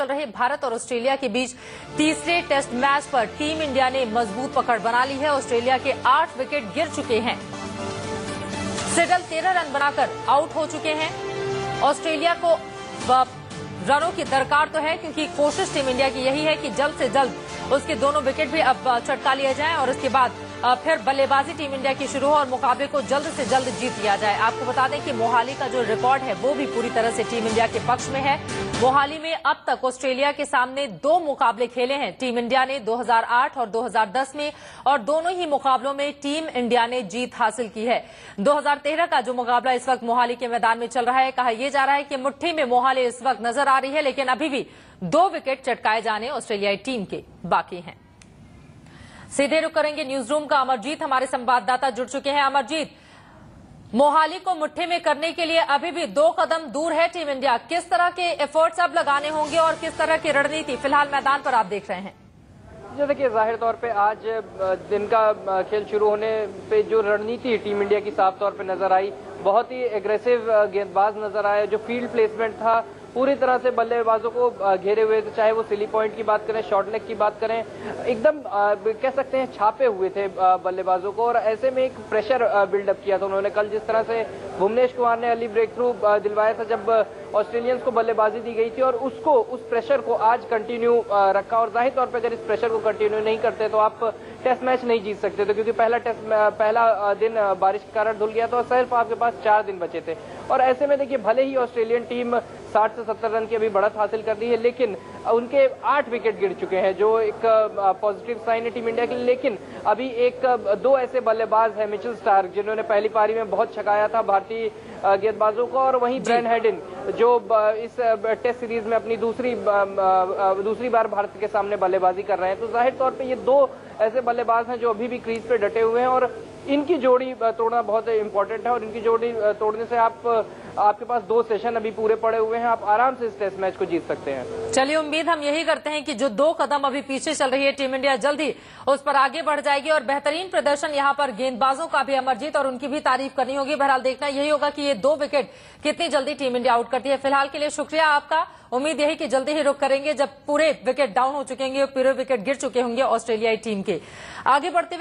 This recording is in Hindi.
चल रहे भारत और ऑस्ट्रेलिया के बीच तीसरे टेस्ट मैच पर टीम इंडिया ने मजबूत पकड़ बना ली है। ऑस्ट्रेलिया के 8 विकेट गिर चुके हैं। सिडल 13 रन बनाकर आउट हो चुके हैं। ऑस्ट्रेलिया को रनों की दरकार तो है, क्योंकि कोशिश टीम इंडिया की यही है कि जल्द से जल्द उसके दोनों विकेट भी अब चटका लिए जाएं और उसके बाद फिर बल्लेबाजी टीम इंडिया की शुरू हो और मुकाबले को जल्द से जल्द जीत लिया जाए। आपको बता दें कि मोहाली का जो रिकॉर्ड है वो भी पूरी तरह से टीम इंडिया के पक्ष में है। मोहाली में अब तक ऑस्ट्रेलिया के सामने 2 मुकाबले खेले हैं टीम इंडिया ने, 2008 और 2010 में, और दोनों ही मुकाबलों में टीम इंडिया ने जीत हासिल की है। 2013 का जो मुकाबला इस वक्त मोहाली के मैदान में चल रहा है, कहा यह जा रहा है कि मुट्ठी में मोहाली इस वक्त नजर आ रही है, लेकिन अभी भी 2 विकेट चटकाए जाने ऑस्ट्रेलियाई टीम के बाकी हैं। सीधे रुख करेंगे न्यूज रूम का, अमरजीत हमारे संवाददाता जुड़ चुके हैं। अमरजीत, मोहाली को मुट्ठी में करने के लिए अभी भी 2 कदम दूर है टीम इंडिया, किस तरह के एफर्ट्स अब लगाने होंगे और किस तरह की रणनीति फिलहाल मैदान पर आप देख रहे हैं? जो देखिए, जाहिर तौर पे आज दिन का खेल शुरू होने पे जो रणनीति टीम इंडिया की साफ तौर पे नजर आई, बहुत ही एग्रेसिव गेंदबाज नजर आया। जो फील्ड प्लेसमेंट था, पूरी तरह से बल्लेबाजों को घेरे हुए थे, चाहे वो सिली पॉइंट की बात करें, शॉर्ट लेग की बात करें, एकदम कह सकते हैं छापे हुए थे बल्लेबाजों को, और ऐसे में एक प्रेशर बिल्डअप किया था उन्होंने। कल जिस तरह से भुवनेश्वर कुमार ने अर्ली ब्रेक थ्रू दिलवाया था जब ऑस्ट्रेलियंस को बल्लेबाजी दी गई थी, और उसको उस प्रेशर को आज कंटिन्यू रखा। और जाहिर तौर पर अगर इस प्रेशर को कंटिन्यू नहीं करते तो आप टेस्ट मैच नहीं जीत सकते थे, क्योंकि पहला दिन बारिश के कारण धुल गया था और सिर्फ आपके पास 4 दिन बचे थे। और ऐसे में देखिए, भले ही ऑस्ट्रेलियन टीम 60 से 70 रन की अभी बढ़त हासिल कर रही है, लेकिन उनके 8 विकेट गिर चुके हैं, जो एक पॉजिटिव साइन है टीम इंडिया के लिए। लेकिन अभी 1-2 ऐसे बल्लेबाज हैं, मिचेल स्टार्क जिन्होंने पहली पारी में बहुत छकाया था भारतीय गेंदबाजों को, और वहीं जेन हेडन जो इस टेस्ट सीरीज में अपनी दूसरी बार भारत के सामने बल्लेबाजी कर रहे हैं। तो जाहिर तौर पर ये 2 ऐसे बल्लेबाज हैं जो अभी भी क्रीज पे डटे हुए हैं, और इनकी जोड़ी तोड़ना बहुत इंपॉर्टेंट है। और इनकी जोड़ी तोड़ने से आपके पास 2 सेशन अभी पूरे पड़े हुए हैं, आप आराम से इस टेस्ट मैच को जीत सकते हैं। चलिए, उम्मीद हम यही करते हैं कि जो 2 कदम अभी पीछे चल रही है टीम इंडिया, जल्द ही उस पर आगे बढ़ जाएगी। और बेहतरीन प्रदर्शन यहाँ पर गेंदबाजों का भी, अमरजीत, और उनकी भी तारीफ करनी होगी। बहरहाल देखना यही होगा कि ये 2 विकेट कितनी जल्दी टीम इंडिया आउट करती है। फिलहाल के लिए शुक्रिया आपका। उम्मीद यही कि जल्दी ही रुख करेंगे जब पूरे विकेट डाउन हो चुके होंगे, पूरे विकेट गिर चुके होंगे ऑस्ट्रेलियाई टीम के। आगे बढ़ते